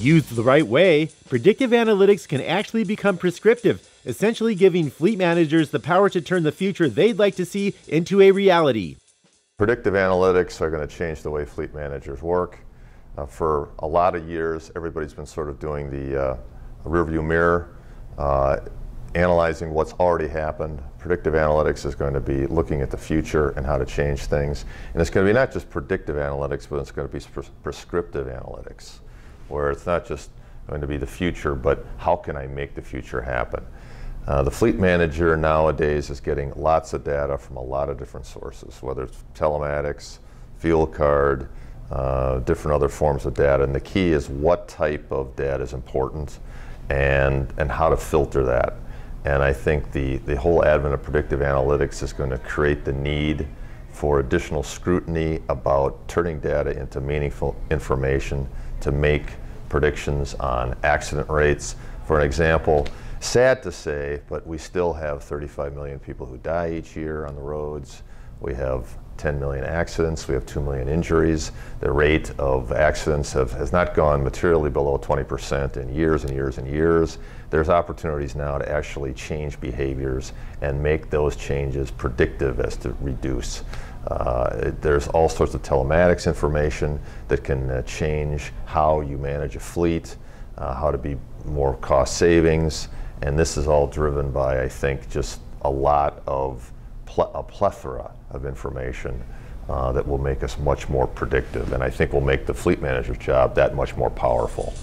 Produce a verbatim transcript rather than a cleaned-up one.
Used the right way, predictive analytics can actually become prescriptive, essentially giving fleet managers the power to turn the future they'd like to see into a reality. Predictive analytics are going to change the way fleet managers work. Uh, for a lot of years, everybody's been sort of doing the uh, rearview mirror, uh, analyzing what's already happened. Predictive analytics is going to be looking at the future and how to change things. And it's going to be not just predictive analytics, but it's going to be pres prescriptive analytics, where it's not just going to be the future, but how can I make the future happen? Uh, the fleet manager nowadays is getting lots of data from a lot of different sources, whether it's telematics, fuel card, uh, different other forms of data. And the key is what type of data is important and, and how to filter that. And I think the, the whole advent of predictive analytics is going to create the need for additional scrutiny about turning data into meaningful information to make predictions on accident rates. For an example, sad to say, but we still have thirty-five million people who die each year on the roads. We have ten million accidents. We have two million injuries. The rate of accidents have, has not gone materially below twenty percent in years and years and years. There's opportunities now to actually change behaviors and make those changes predictive as to reduce. Uh, there's all sorts of telematics information that can uh, change how you manage a fleet, uh, how to be more cost savings. And this is all driven by, I think, just a lot of ple a plethora of information uh, that will make us much more predictive, and I think will make the fleet manager's job that much more powerful.